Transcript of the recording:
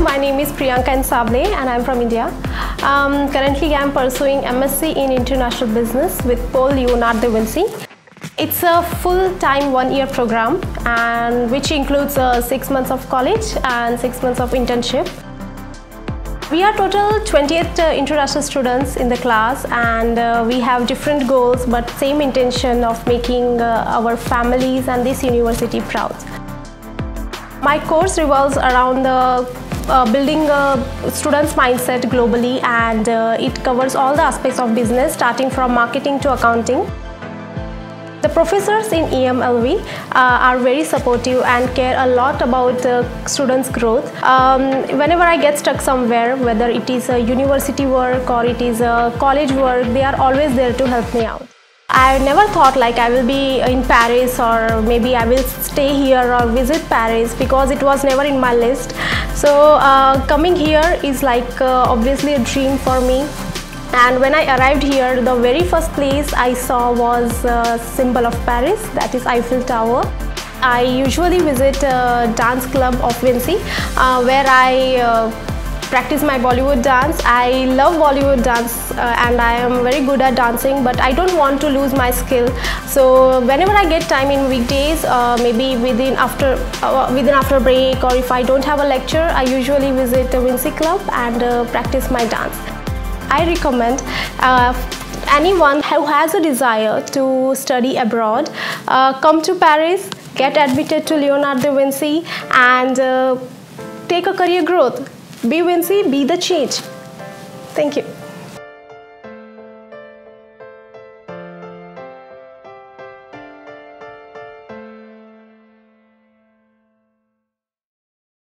My name is Priyanka Ansable and I'm from India. Currently I'm pursuing MSc in International Business with Pôle Léonard de Vinci. It's a full-time one-year program and which includes 6 months of college and 6 months of internship. We are total 28 international students in the class and we have different goals but same intention of making our families and this university proud. My course revolves around building a student's mindset globally and it covers all the aspects of business starting from marketing to accounting. The professors in EMLV are very supportive and care a lot about students' growth. Whenever I get stuck somewhere, whether it is a university work or it is a college work, they are always there to help me out. I never thought like I will be in Paris or maybe I will stay here or visit Paris because it was never in my list. So coming here is like obviously a dream for me. And when I arrived here, the very first place I saw was a symbol of Paris, that is Eiffel Tower. I usually visit a dance club of Vinci where I practice my Bollywood dance. I love Bollywood dance and I am very good at dancing, but I don't want to lose my skill. So whenever I get time in weekdays, maybe within after break or if I don't have a lecture, I usually visit the Vinci Club and practice my dance. I recommend anyone who has a desire to study abroad, come to Paris, get admitted to Leonardo da Vinci and take a career growth. Be Vinci, be the change. Thank you.